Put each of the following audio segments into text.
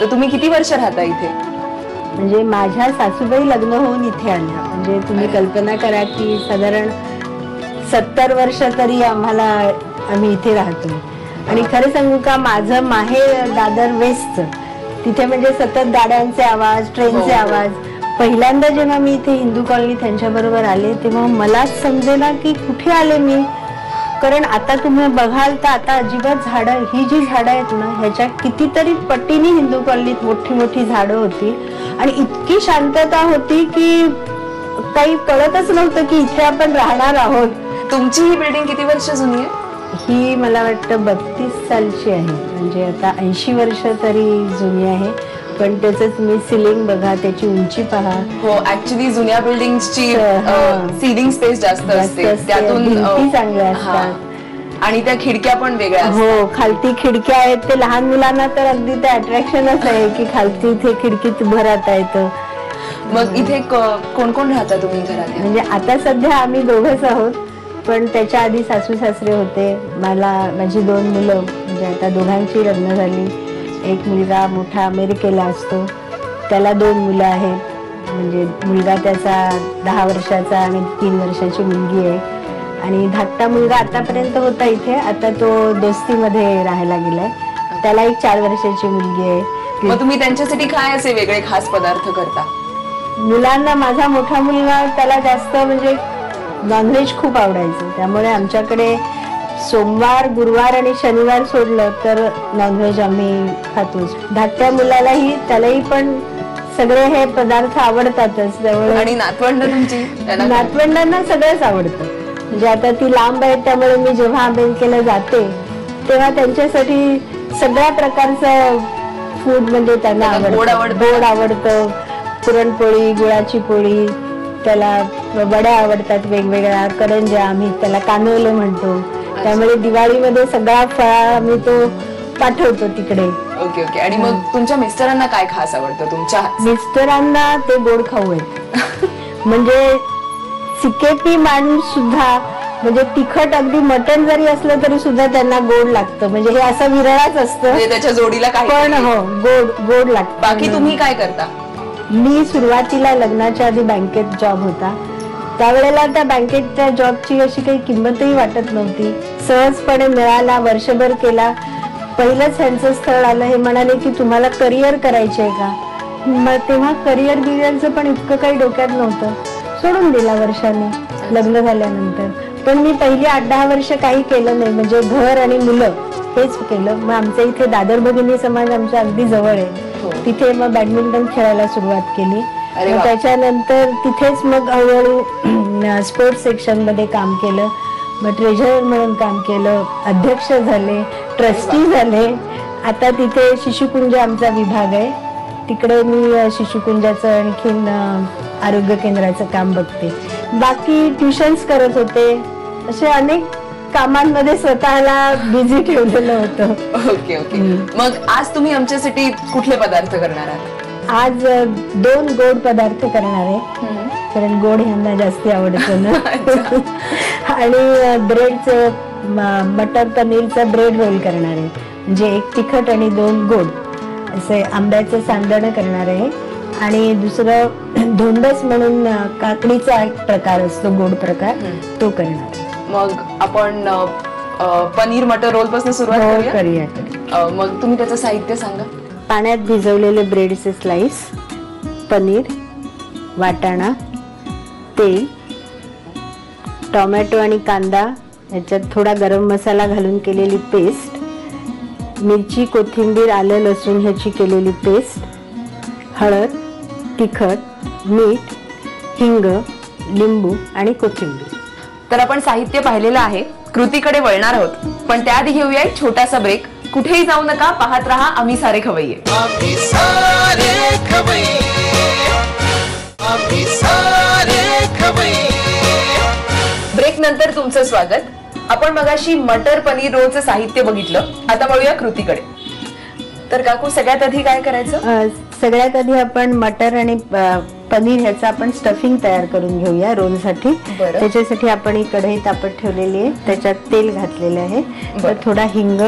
तर तुम्ही किती वर्ष राहता इथे? म्हणजे माझ्या सासूबाई लग्न होऊन इथे आल्या, म्हणजे तुम्ही कल्पना करा की साधारण 70 वर्ष तरी आम्ही इथे राहतो। आणि खरं सांगू का, माझं माहेर दादर वेस्ट, तिथे म्हणजे सतत गाड्यांचे आवाज, ट्रेनचे आवाज। पहिल्यांदा जेव्हा मी इथे हिंदू कॉलनी त्यांच्याबरोबर आले तेव्हा मलाच समजेना की कुठे आले मी, कारण आता तुम्ही बघाल तर आता अजिबात झाडं, ही जी झाडं आहेत ना ह्याच्या कितीतरी पटीने हिंदू कॉलनीत मोठी मोठी झाडं होती आणि इतकी शांतता होती की काही कळतच नव्हतं की इथे आपण राहणार आहोत। तुमची ही बिल्डिंग किती वर्ष जुनी आहे? ही मला वाटतं 32 सालची आहे, म्हणजे आता 80 वर्ष तरी जुनी आहे। पण त्याचंच मी सिलिंग बघा, त्याची उंची पहा। हो, ऍक्च्युली जुन्या बिल्डिंगची सीलिंग स्पेस जास्त असते, त्यातून ती चांगली असतात आणि त्या खिडक्या पण वेगळ्या असतात। हो, खालती खिडक्या आहेत, ते लहान मुलांना तर अगदी ते अट्रॅक्शनच आहे की खालती इथे खिडकीत भरता येतं। मग इथे कोण कोण राहता तुम्ही घरात? म्हणजे आता सध्या आम्ही दोघंच आहोत, पण त्याच्या आधी सासू सासरे होते, मला माझी 2 मुलं, म्हणजे आता दोघांची लग्न झाली। एक मुलगा मोठा अमेरिकेला असतो, त्याला 2 मुलं आहेत, म्हणजे मुलगा त्याचा 10 वर्षाचा आणि 3 वर्षाची मुलगी आहे। आणि धाकटा मुलगा आतापर्यंत होता इथे, आता तो दोस्तीमध्ये राहायला गेलाय, त्याला एक 4 वर्षाची मुलगी आहे। मग तुम्ही त्यांच्यासाठी काय असे वेगळे खास पदार्थ करता? मुलांना, माझा मोठा मुलगा त्याला जास्त म्हणजे नॉनव्हेज खूप आवडायचं, त्यामुळे आमच्याकडे सोमवार गुरुवार आणि शनिवार सोडलं तर नॉनव्हेज आम्ही खातोच। धाकट्या मुलालाही, त्यालाही पण सगळे हे पदार्थ आवडतातच, त्यामुळे आणि नातवंडांना सगळंच आवडतं। म्हणजे आता ती लांब आहे, त्यामुळे मी जेव्हा अमेरिकेला जाते तेव्हा त्यांच्यासाठी सगळ्या प्रकारचं फूड म्हणजे त्यांना आवडतं। गोड आवडतं, पुरणपोळी, गुळाची पोळी, त्याला वड्या आवडतात वेगवेगळ्या, करंजा, आम्ही त्याला कानवले म्हणतो, त्यामुळे दिवाळीमध्ये सगळा फळा आम्ही तो पाठवतो तिकडे। Okay okay. आणि मग तुमच्या मिस्टरांना काय खास आवडतं? तुमच्या मिस्टरांना ते गोड खाऊ आहेत, म्हणजे सिकेपी माणूस सुद्धा, म्हणजे तिखट अगदी मटण जरी असलं तरी सुद्धा त्यांना गोड लागतं, म्हणजे हे असं विरळच असतं त्याच्या जोडीला, पण हो गोड गोड लागतं। बाकी तुम्ही काय करता? मी सुरुवातीला लग्नाच्या आधी बँकेत जॉब होता, त्यावेळेला त्या बँकेच्या जॉबची अशी काही किंमतही वाटत नव्हती, सहजपणे मिळाला, वर्षभर केला। पहिलंच ह्यांचं स्थळ आलं, हे म्हणाले की तुम्हाला करिअर करायचे आहे का? मग तेव्हा करिअर बिरियरचं पण इतकं काही डोक्यात नव्हतं, सोडून दिला वर्षाने लग्न झाल्यानंतर। पण मी पहिली 8-10 वर्ष काही केलं नाही, म्हणजे घर आणि मुलं हेच केलं। मग आमच्या इथे दादर भगिनी समाज आमच्या अगदी जवळ आहे, तिथे मग बॅडमिंटन खेळायला सुरुवात केली, त्याच्यानंतर तिथेच मग हळूहळू स्पोर्ट्स सेक्शन मध्ये काम केलं, मग ट्रेझरर म्हणून काम केलं, अध्यक्ष झाले, ट्रस्टी झाले। आता तिथे शिशुकुंज आमचा विभाग आहे, तिकडे मी शिशुकुंजाचं आणखीन आरोग्य केंद्राचं काम बघते, बाकी ट्युशन्स करत होते, असे अनेक कामांमध्ये स्वतःला बिझी ठेवलेलं होतं। Okay okay. मग आज तुम्ही आमच्यासाठी कुठले पदार्थ करणार आहात? आज 2 गोड पदार्थ करणार आहे, कारण गोड ह्यांना जास्त आवडतं ना। आणि ब्रेडचं मटर पनीरचं ब्रेड रोल करणार आहे, म्हणजे 1 तिखट आणि 2 गोड, असे आंब्याचं सांडण करणार आहे। आणि दुसरं धोंडस म्हणून काकडीचा एक प्रकार असतो, गोड प्रकार, तो करणार आहे। मग आपण पनीर मटर रोल पासून सुरुवात करूया। मग तुम्ही त्याचं साहित्य सांगा। पाण्यात भिजवलेले ब्रेडचे स्लाइस, पनीर, वाटाणा, तेल, टोमॅटो आणि कांदा, याच्यात थोडा गरम मसाला घालून केलेली पेस्ट, मिरची, कोथिंबीर, आलं, लसूण ह्याची केलेली पेस्ट, हळद, तिखट, मीठ, हिंग, लिंबू आणि कोथिंबीर। तर आपण साहित्य पाहिलेलं आहे, कृतीकडे वळणार आहोत, पण त्याआधी घेऊया एक छोटासा ब्रेक। कुठेही जाऊ नका, पाहत रहा आम्ही सारे खवय्ये। आम्ही सारे खवय्ये, आम्ही सारे खवय्ये। ब्रेक नंतर तुमचं स्वागत। आपण मगाशी मटर पनीर रोलचं साहित्य बघितलं, आता वळूया कृतीकडे। तर काकू, सगळ्यात आधी काय करायचं? सगळ्यात आधी आपण मटर आणि पनीर ह्याचं आपण स्टफिंग तयार करून घेऊया रोलसाठी। त्याच्यासाठी आपण ही कढई तापत ठेवलेली आहे, त्याच्यात तेल घातलेलं आहे, थोडा हिंग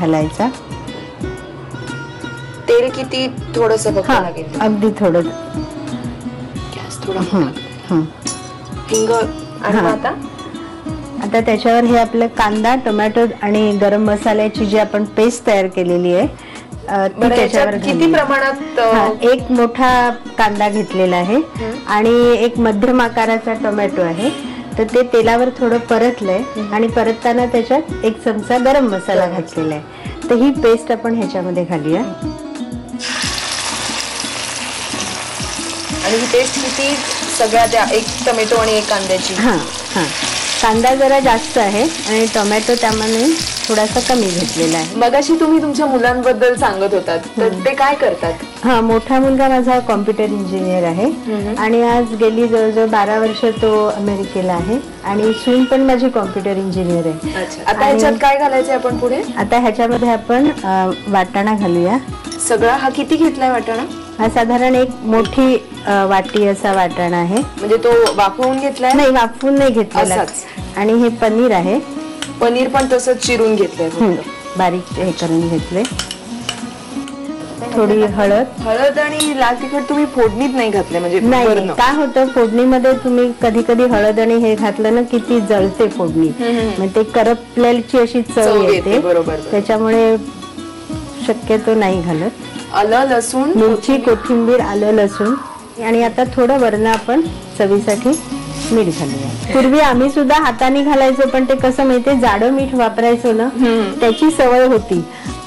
घालायचा, तेल किती थोडंसं बघावं लागेल, अगदी थोडं गॅस थोडा हिंग. आणि आता आता त्याच्यावर हे आपलं कांदा टोमॅटो आणि गरम मसाल्याची जी आपण पेस्ट तयार केलेली आहे ती त्याच्यावर किती प्रमाणात, एक मोठा कांदा घेतलेला आहे आणि एक मध्यम आकाराचा टोमॅटो आहे तर ते तेलावर थोडं परतलंय आणि परतताना त्याच्यात एक चमचा गरम मसाला घातलेला आहे. तर ही पेस्ट आपण ह्याच्यामध्ये घालूया. आणि ही पेस्ट किती सगळ्यात, एक टोमॅटो आणि एक कांद्याची. हां हां, कांदा जरा जास्त आहे आणि टोमॅटो त्यामध्ये थोडासा कमी घेतलेला आहे. मगाशी तुम्ही तुमच्या मुलांबद्दल सांगत होतात तर ते काय करतात? हा, मोठा मुलगा माझा कॉम्प्युटर इंजिनियर आहे आणि आज गेली जवळजवळ 12 वर्ष तो अमेरिकेला आहे आणि सून पण माझी कॉम्प्युटर इंजिनियर आहे. आता ह्याच्यात काय घालायचं आपण पुढे? आता ह्याच्यामध्ये आपण वाटाणा घालूया सगळा. हा किती घेतलाय वाटाणा? हा साधारण एक मोठी वाटी असा वाटाणा आहे. म्हणजे तो वाफवून घेतलाय? नाही, वाफवून नाही घेतलेला. आणि हे पनीर आहे, पनीर पण तसंच चिरून घेतलंय, बारीक हे करून घेतलंय. थोडी हळद, हळद आणि लाल तिखट तुम्ही फोडणीत नाही घातलं? म्हणजे नाही, काय होतं फोडणीमध्ये तुम्ही कधी कधी हळद आणि हे घातलं ना की ती जळते फोडणी, म्हणजे ते करपल्याची अशी चव येते. बरोबर, त्याच्यामुळे शक्यतो नाही घालत. आलं लसूण, मिरची, कोथिंबीर, आलं लसूण आणि आता थोडं वरण आपण चवीसाठी मीठ घालूया. पूर्वी आम्ही सुद्धा हाताने घालायचो पण ते कसं माहितीये, जाडं मीठ वापरायचो ना त्याची सवय होती.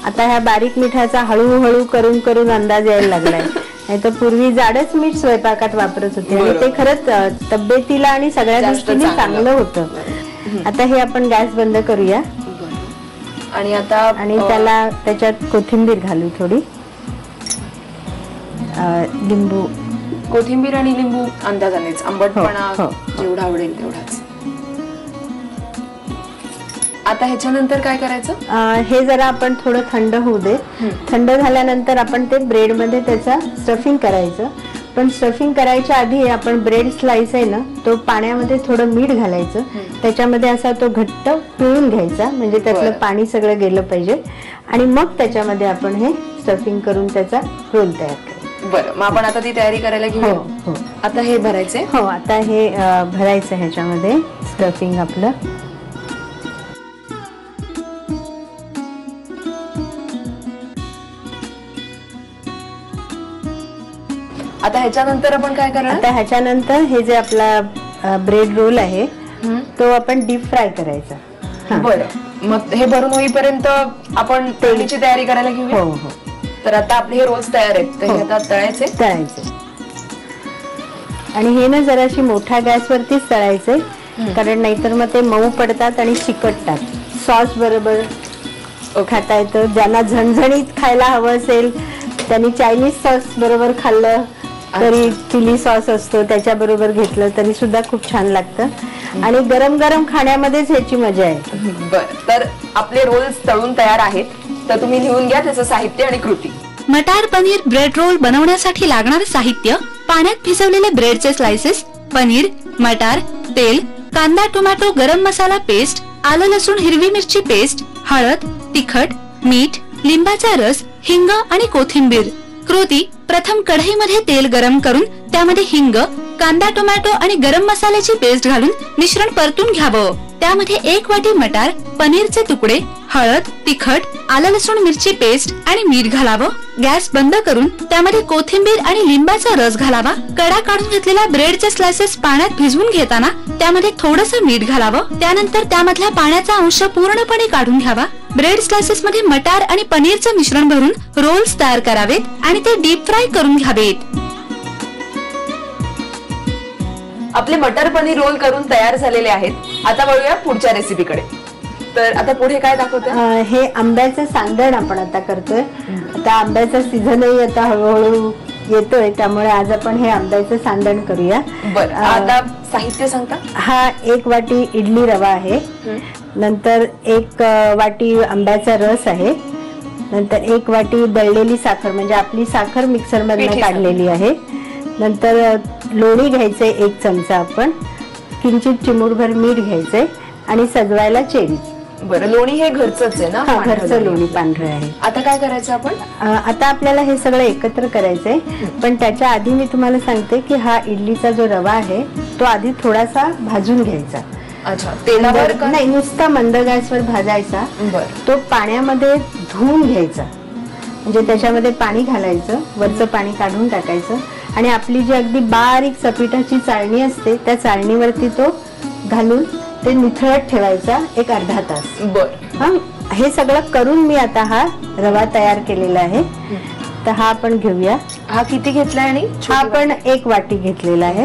आता ह्या बारीक मिठाचा हळूहळू करून करून अंदाज यायला लागलाय. नाही तर पूर्वी जाडच मीठ स्वयंपाकात वापरत होते आणि ते खरंच तब्येतीला आणि सगळ्या दृष्टीने चांगलं होतं. आता हे आपण गॅस बंद करूया आणि आता आणि त्याला त्याच्यात कोथिंबीर घालू थोडी, लिंबू. कोथिंबीर आणि लिंबू अंदाजानेच, आंबटपणा जेवढा आवडेल तेवढाच. आता ह्याच्यानंतर काय करायचं? हे जरा आपण थोडं थंड होऊ दे. थंड झाल्यानंतर आपण ते ब्रेड मध्ये त्याचा स्टफिंग करायचं. पण स्टफिंग करायच्या आधी आपण ब्रेड स्लाइस आहे ना तो पाण्यामध्ये थोडं मीठ घालायचं, त्याच्यामध्ये असा तो घट्ट पिळून घ्यायचा म्हणजे त्यातलं पाणी सगळं गेलं पाहिजे. आणि मग त्याच्यामध्ये आपण हे स्टफिंग करून त्याचा रोल तयार करायचा. बरं, मग आपण आता ती तयारी करायला घेऊया. हो, आता हे भरायचंय. हो, आता हे भरायचं ह्याच्यामध्ये स्टफिंग आपलं. आता ह्याच्यानंतर आपण काय करणार? आता ह्याच्यानंतर हे जे आपला ब्रेड रोल आहे तो आपण डीप फ्राय करायचा. बरं, मग हे भरून होईपर्यंत आपण तळणीची तयारी करायला घेऊया. हो हो. तर आता आपले हे रोल्स तयार आहेत, तर आता तळायचे तळायचे. आणि हे ना जराशी मोठ्या गॅसवरतीच तळायचे कारण नाहीतर मग ते मऊ पडतात आणि चिकटतात. सॉस बरोबर खाता येतं. ज्यांना झणझणीत खायला हवं असेल त्यांनी चायनीज सॉस बरोबर खाल्लं तरी, चिली सॉस असतो त्याच्याबरोबर घेतलं तरी सुद्धा खूप छान लागतं. आणि गरम गरम खाण्यामध्येच ह्याची मजा आहे. बरं, तर आपले रोल्स तळून तयार आहेत तर तुम्ही लिहून घ्या त्याचं साहित्य आणि कृती. मटार पनीर ब्रेड रोल बनवण्यासाठी लागणारे साहित्य: पाण्यात भिजवलेले ब्रेडचे स्लाइसेस, पनीर, मटार, तेल, कांदा, टोमॅटो, गरम मसाला पेस्ट, आलं लसूण हिरवी मिरची पेस्ट, हळद, तिखट, मीठ, लिंबाचा रस, हिंग आणि कोथिंबीर. कृती: प्रथम कढईमध्ये तेल गरम करून त्यामध्ये हिंग, कांदा, टोमॅटो आणि गरम मसाल्याची पेस्ट घालून मिश्रण परतून घ्यावं. त्यामध्ये 1 वाटी मटार, पनीरचे तुकडे, हळद, तिखट, आलं लसूण मिरची पेस्ट आणि मीठ घालावं. गॅस बंद करून त्यामध्ये कोथिंबीर आणि लिंबाचा रस घालावा. कडा काढून घेतलेल्या ब्रेडचे स्लाइसेस पाण्यात भिजवून घेताना त्यामध्ये थोडंसं मीठ घालावं. त्यानंतर त्यामधल्या पाण्याचा अंश पूर्णपणे काढून घ्यावा. ब्रेड स्लाइसेस मध्ये मटार आणि पनीरचं मिश्रण भरून रोल्स तयार करावेत आणि ते डीप फ्राय करून घ्यावेत. आपले मटार पनीर रोल करून तयार झालेले आहेत. आता वळूया पुढच्या रेसिपीकडे. तर आता पुढे काय दाखवतोय? हे आंब्याचं सांदण आपण आता करतोय. आता आंब्याचा सीझनही आता हळूहळू येतोय त्यामुळे आज आपण हे आंब्याचं सांदण करूया. बरं, आता साहित्य सांगता? हा 1 वाटी इडली रवा आहे, नंतर 1 वाटी आंब्याचा रस आहे, नंतर 1 वाटी दळलेली साखर म्हणजे आपली साखर मिक्सरमधून काढलेली आहे, नंतर लोणी घ्यायचे 1 चमचा आपण, किंचित चिमूटभर मीठ घ्यायचे आणि सजवायला चेरी. बरं, लोणी हे घरचंच आहे ना? घरचं लोणी पांढरं आहे. आता काय करायचं आपण? आता आपल्याला हे सगळं एकत्र करायचंय, पण त्याच्या आधी मी तुम्हाला सांगते की हा इडलीचा जो रवा आहे तो आधी थोडासा भाजून घ्यायचा. अच्छा, तेलावर नाही, नुसता मंद गॅसवर भाजायचा. तो पाण्यामध्ये धुवून घ्यायचा, म्हणजे त्याच्यामध्ये पाणी घालायचं, वरचं पाणी काढून टाकायचं आणि आपली जी अगदी बारीक चपिटाची चाळणी असते त्या चाळणीवरती तो घालून ते निथळत ठेवायचा एक अर्धा तास. बरं, हा हे सगळं करून मी आता हा रवा तयार केलेला आहे. तर हा आपण घेऊया. हा किती घेतलाय? आणि हा आपण 1 वाटी घेतलेला आहे.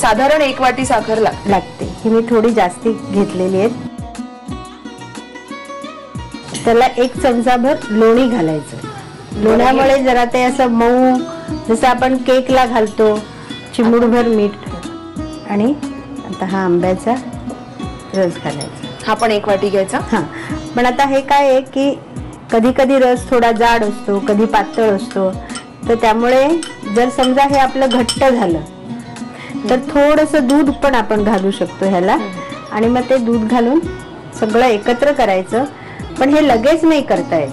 साधारण 1 वाटी साखर लागते, ही मी थोडी जास्त घेतलेली आहे. त्याला 1 चमचाभर लोणी घालायचं. लोण्यामुळे जरा ते असं मऊ, जसं आपण केकला घालतो, चिमूटभर मीठ. आणि आता हा आंब्याचा रस घालायचा. हा पण 1 वाटी घ्यायचा. हा, पण आता हे काय आहे की कधी कधी रस थोडा जाड असतो, कधी पातळ असतो, तर त्यामुळे जर समजा हे आपलं घट्ट झालं तर थोडंसं दूध पण आपण घालू शकतो ह्याला. आणि मग ते दूध घालून सगळं एकत्र करायचं, पण हे लगेच नाही करता येत.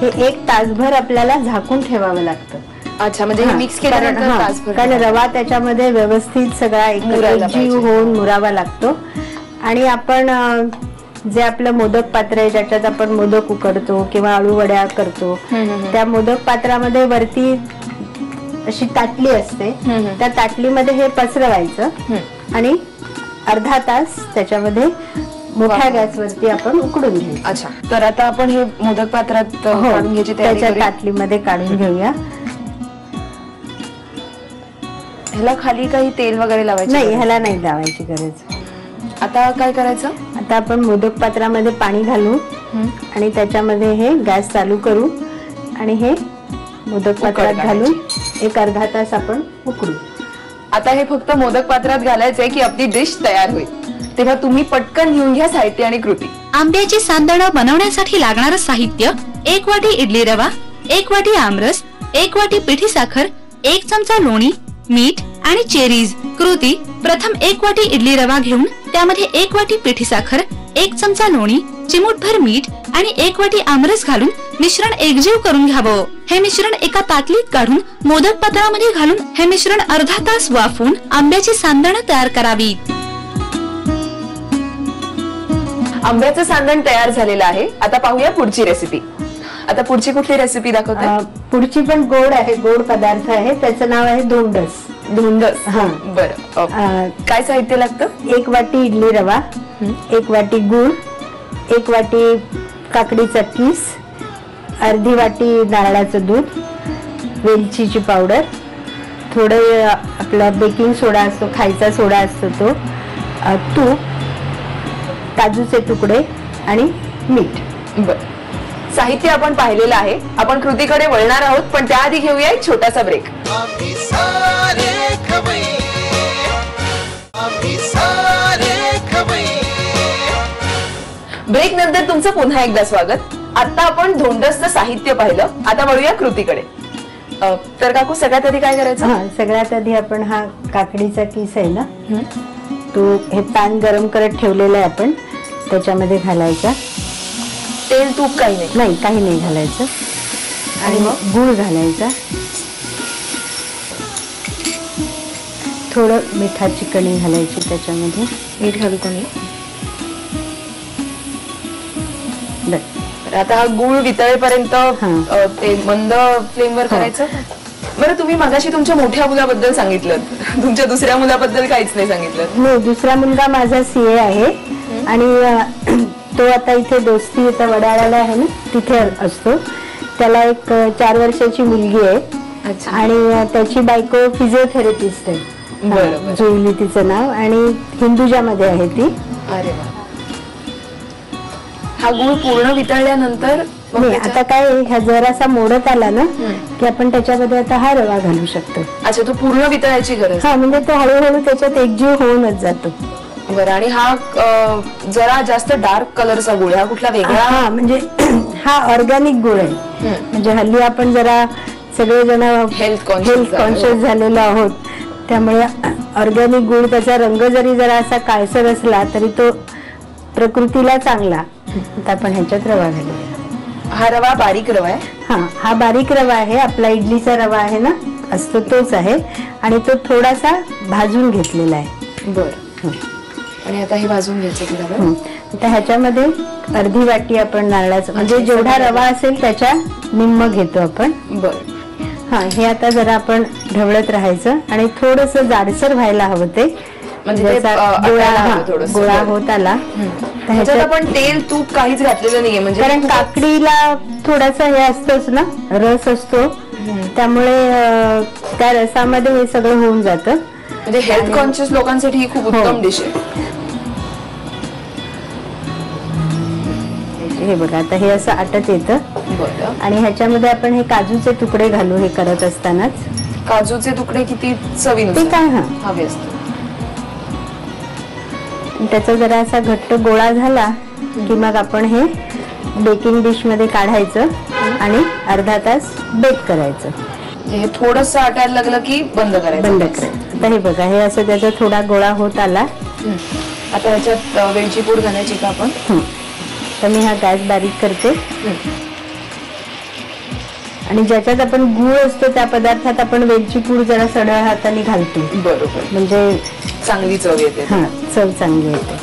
हे 1 तासभर आपल्याला झाकून ठेवावं लागतं. अच्छा, म्हणजे मिक्स केल्यानंतर, कारण रवा त्याच्यामध्ये व्यवस्थित सगळा एकजीव होऊन मुरावा लागतो. आणि आपण जे आपलं मोदक पात्र आहे ज्याच्यात आपण मोदक उकडतो किंवा आळू वड्या करतो, त्या मोदक पात्रामध्ये वरती अशी ताटली असते, त्या ताटलीमध्ये हे पसरवायचं आणि अर्धा तास त्याच्यामध्ये मोठ्या गॅसवरती आपण उकडून घेऊ. अच्छा, तर आता आपण हे मोदक पात्रात काढून घ्यायची, त्याच्या ताटलीमध्ये काढून घेऊया. ह्याला खाली काही तेल वगैरे लावायचं नाही, ह्याला नाही लावायची गरज. आता काय करायचं? आता आपण मोदक पात्रामध्ये पाणी घालू आणि त्याच्यामध्ये हे गॅस चालू करू आणि हे मोदक पात्रात घालून 1 अर्धा तास आपण उकडू. आता हे फक्त मोदक पात्रात घालायचंय की आपली डिश तयार होईल. तेव्हा तुम्ही पटकन घेऊन घ्या साहित्य आणि कृती. आंब्याची सांदणं बनवण्यासाठी लागणारं साहित्य: 1 वाटी इडली रवा, 1 वाटी आमरस, 1 वाटी पिठी साखर, 1 चमचा लोणी, मीठ आणि चेरीज. कृती: प्रथम 1 वाटी इडली रवा घेऊन त्यामध्ये 1 वाटी पिठी साखर, 1 चमचा लोणी, चिमूटभर मीठ आणि 1 वाटी आमरस घालून मिश्रण एकजीव करून घ्यावं. हे मिश्रण एका पातळीत काढून मोदक पात्रामध्ये घालून हे मिश्रण अर्धा तास वाफवून आंब्याची सांदणं तयार करावी. आंब्याचं सांदण तयार झालेलं आहे. आता पाहूया पुढची रेसिपी. आता पुढची कुठली रेसिपी दाखवते? पुढची पण गोड आहे, गोड पदार्थ आहे, त्याचं नाव आहे धोंडस. धोंडस. हा, बरं. काय साहित्य लागतं? 1 वाटी इडली रवा, 1 वाटी गूळ, 1 वाटी काकडीचा कीस, अर्धी वाटी नारळाचं दूध, वेलचीची पावडर, थोडे आपला बेकिंग सोडा असतो, खायचा सोडा असतो तो, तूप, काजूचे तुकडे आणि मीठ. बर, साहित्य आपण पाहिलेलं आहे. आपण कृतीकडे वळणार आहोत, पण त्याआधी घेऊया एक छोटासा ब्रेक. आम्ही सारे खवय्ये, आम्ही सारे खवय्ये. ब्रेक नंतर तुमचं पुन्हा एकदा स्वागत. आता आपण धोंडसचं साहित्य पाहिलं, आता वळूया कृतीकडे. तर काकू, सगळ्यात आधी काय करायचं? हा, सगळ्यात आधी आपण हा काकडीचा किस आहे ना, तो हे पॅन गरम करत ठेवलेलं आहे आपण, त्याच्यामध्ये घालायचा. तेल तूप काही नाही? नाही, काही नाही घालायचं. आणि मग गूळ घालायचा, थोडं मिठाची कणी घालायची त्याच्यामध्ये. मीठ घालू का मी? बरं, आता हा गूळ वितळेपर्यंत मंद फ्लेमवर करायचं. बरं, तुम्ही मगाशी तुमच्या मोठ्या मुलाबद्दल सांगितलं, तुमच्या दुसऱ्या मुलाबद्दल काहीच नाही सांगितलं? नाही, दुसरा मुलगा माझा CA आहे आणि तो आता इथे दोस्ती वडाळ्याला आहे ना तिथे असतो. त्याला एक 4 वर्षाची मुलगी आहे आणि त्याची बायको फिजिओथेरपिस्ट आहे, जुईली तिचं नाव, आणि हिंदुजामध्ये आहे ती. अरे वा. हा गूळ पूर्ण वितळल्यानंतर आता काय, ह्या जरासा मोडत आला ना की आपण त्याच्यामध्ये आता हा रवा घालू शकतो. अच्छा, तो पूर्ण वितळायची गरज? हा, म्हणजे तो हळूहळू त्याच्यात एकजीव होऊनच जातो. बरं, आणि हा जरा जास्त डार्क कलरचा गुळ, हा कुठला वेगळा? हा, म्हणजे हा ऑर्गॅनिक गुळ आहे. म्हणजे हल्ली आपण जरा सगळेजण हेल्थ कॉन्शियस झालेलो आहोत, त्यामुळे ऑर्गॅनिक गुळ त्याचा रंग जरी जरासा काळसर असला तरी तो प्रकृतीला चांगला. आता आपण ह्याच्यात रवा घालूया. हा रवा बारीक रवा आहे. हा बारीक रवा आहे. आपला इडलीचा रवा आहे ना असतो तोच आहे आणि तो थोडासा भाजून घेतलेला आहे. बरं. आणि आता हे भाजून घ्यायचं. आता ह्याच्यामध्ये अर्धी वाटी आपण नारळाचं म्हणजे जेवढा रवा असेल त्याच्या निम्म घेतो आपण. बरं. हाँ हे आता जरा आपण ढवळत राहायचं आणि थोडंसं जाडसर व्हायला हवं ते म्हणजे गोळा होत आला. त्याच्यात आपण तेल तूप काहीच घातलेलं नाहीये म्हणजे कारण काकडीला थोडासा हे असतोच ना रस असतो त्यामुळे त्या रसामध्ये हे सगळं होऊन जातं म्हणजे हेल्थ कॉन्शियस लोकांसाठी ही खूप उत्तम डिश आहे. हे बघा आता हे असं आटत येतं आणि ह्याच्यामध्ये आपण हे काजूचे तुकडे घालू. हे करत असतानाच काजूचे तुकडे किती चवीनुसार हवे असतात. त्याचा जरा असा घट्ट गोळा झाला की मग आपण हे बेकिंग डिश मध्ये काढायचं आणि अर्धा तास बेक करायचं. हे थोडंसं आटायला लागलं की बंद करायचं. आता हे बघा हे असं त्याचा थोडा गोळा होत आला. आता ह्याच्यात वेलची पूड घालायची का आपण. तर मी हा गॅस बारीक करते आणि ज्याच्यात आपण गूळ असतो त्या पदार्थात आपण वेलची पूड जरा सडळ हाताने घालतो. बरोबर म्हणजे चांगली चव येते. हा चव चांगली येते.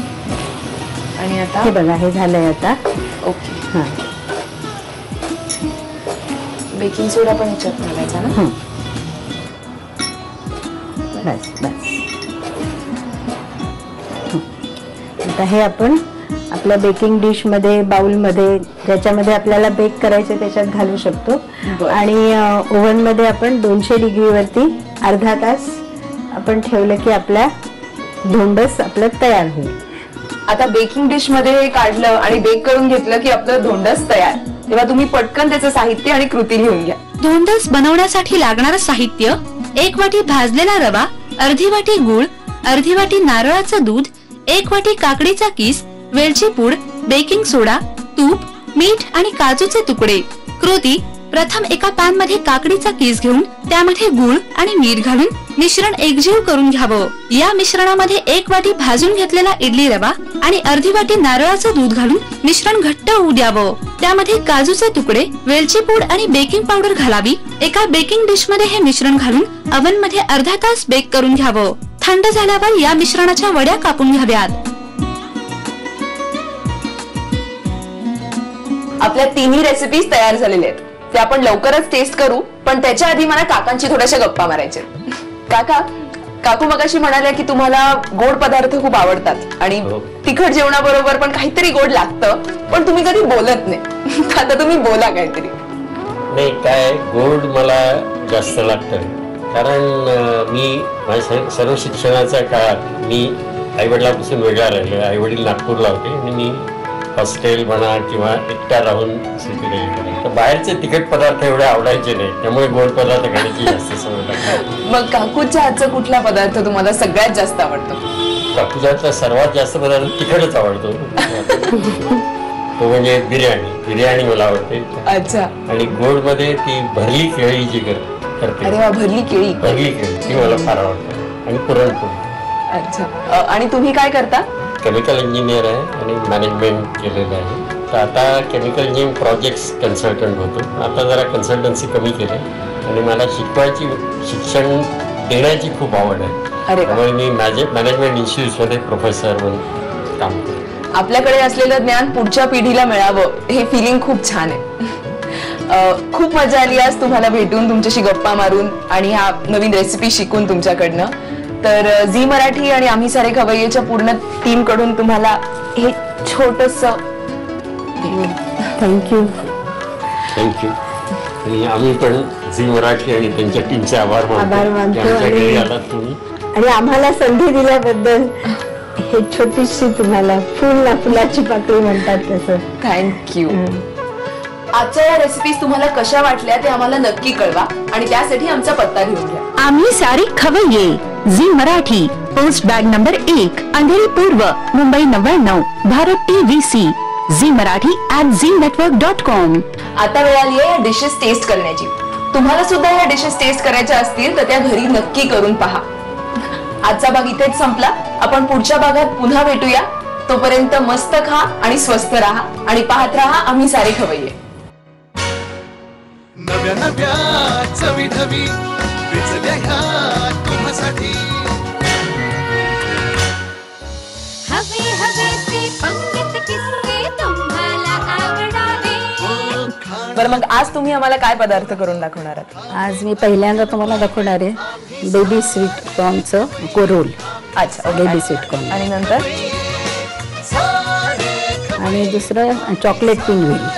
आणि आता हे बघा हे झालंय आता. ओके. हा बेकिंग सोडा पण ह्याच्यात घालायचा ना. बस बस. आता हे आपण आपल्या बेकिंग डिश मध्ये बाउल मध्ये ज्याच्यामध्ये आपल्याला बेक करायचे त्याच्यात घालू शकतो आणि ओव्हन मध्ये आपण 200 डिग्रीवरती अर्धा तास आपण ठेवलं की आपला धोंडस आपलं तयार होईल. आता बेकिंग डिश मध्ये हे काढलं आणि बेक करून घेतलं की आपलं धोंडस तयार. तेव्हा तुम्ही पटकन त्याचं साहित्य आणि कृती लिहून घ्या. धोंडस बनवण्यासाठी लागणारं साहित्य 1 वाटी भाजलेला रवा, अर्धी वाटी गूळ, अर्धी वाटी नारळाचं दूध, 1 वाटी काकडीचा किस, वेलची पूड, बेकिंग सोडा, तूप, मीठ आणि काजूचे तुकडे. कृती: प्रथम एका पॅन मध्ये काकडीचा कीस घेऊन त्यामध्ये गूळ आणि मीठ घालून मिश्रण एकजीव करून घ्यावं. या मिश्रणामध्ये 1 वाटी भाजून घेतलेला इडली रवा आणि अर्धी वाटी नारळाचं दूध घालून मिश्रण घट्ट होऊ द्यावं. त्यामध्ये काजूचे तुकडे, वेलची पूड आणि बेकिंग पावडर घालावी. एका बेकिंग डिश मध्ये हे मिश्रण घालून ओव्हन मध्ये अर्धा तास बेक करून घ्यावं. थंड झाल्यावर या मिश्रणाच्या वड्या कापून घ्याव्यात. आपल्या 3ही रेसिपीज तयार झालेल्या आहेत. ते आपण लवकरच टेस्ट करू पण त्याच्या आधी मला काकांची थोड्याशा गप्पा मारायच्या. काकू मगाशी म्हणाल्या की तुम्हाला गोड पदार्थ खूप आवडतात आणि तिखट जेवणाबरोबर पण काहीतरी गोड लागतं पण तुम्ही कधी बोलत नाही. आता तुम्ही बोला काहीतरी. नाही काय गोड मला जास्त लागतं कारण मी माझ्या सर्व शिक्षणाच्या काळात मी आईवडिलापासून वेगळा राहिले. आईवडील नागपूरला होते आणि मी हॉस्टेल म्हणा किंवा एकटा राहून तर बाहेरचे तिखट पदार्थ एवढे आवडायचे नाही त्यामुळे गोड पदार्थ खाण्याची जास्त सवय लागते. मग काकूच्या हातचा कुठला पदार्थ तुम्हाला सगळ्यात जास्त आवडतो. काकूच्या हातचा सर्वात जास्त पदार्थ तिखटच आवडतो तो म्हणजे बिर्याणी मला आवडते. अच्छा. आणि गोड मध्ये ती भरली केळी जी करते. अरे वा भरली केळी ती मला फार आवडते आणि पुरणपोळी. अच्छा. आणि तुम्ही काय करता. केमिकल इंजिनियर आहे आणि मॅनेजमेंट केलेलं आहे तर आता केमिकल इंजिनिअरिंग प्रोजेक्ट्स कन्सल्टंट होतो. आता जरा कन्सल्टन्सी कमी केली आणि मला शिक्षण देण्याची खूप आवड आहे त्यामुळे मी मॅनेजमेंट इन्स्टिट्यूटमध्ये प्रोफेसर म्हणून काम करतो. आपल्याकडे असलेलं ज्ञान पुढच्या पिढीला मिळावं हे फिलिंग खूप छान आहे. खूप मजा आली आज तुम्हाला भेटून तुमच्याशी गप्पा मारून आणि ह्या नवीन रेसिपी शिकून तुमच्याकडनं. तर झी मराठी आणि आम्ही सारे खवय्येच्या पूर्ण टीम कडून तुम्हाला हे छोटस थँक्यू. आणि आम्ही पण झी मराठी आणि त्यांच्या टीमचे आभार मानतो आणि आम्हाला संधी दिल्याबद्दल हे छोटीशी तुम्हाला फुलाची पाकळी म्हणतात तसं थँक्यू. आजच्या या रेसिपीज तुम्हाला कशा वाटल्या ते आम्हाला नक्की कळवा आणि त्यासाठी आमचा पत्ता घेऊन घ्या. आम्ही सारे खवय्ये Zee Marathi post bag number 1 Andheri पूर्व मुंबई 99 भारत TVC झी मराठी @znetwork.com. आता वेळ आली आहे या डिशेस टेस्ट करण्याची. तुम्हाला सुद्धा या डिशेस टेस्ट करायच्या असतील तर त्या घरी नक्की करून पहा. आजचा भाग इथेच संपला. आपण पुढच्या भागात पुन्हा भेटूया. तोपर्यंत मस्त खा आणि स्वस्थ राहा आणि पाहत राहा आम्ही सारे खवय्ये. नव्या नव्या चवी नवी पिचल्या ह्या तुम्हासाठी हवे हवेची पंगत किसके तुम्हाला आवडावे. बरं मग आज तुम्ही आम्हाला काय पदार्थ करून दाखवणार आहात? आज मी पहिल्यांदा तुम्हाला दाखवणार आहे बेबी स्वीटकॉर्नचं कोरोल. अच्छा बेबी स्वीटकॉर्न आणि नंतर आणि दुसरं चॉकलेट पिंगवी.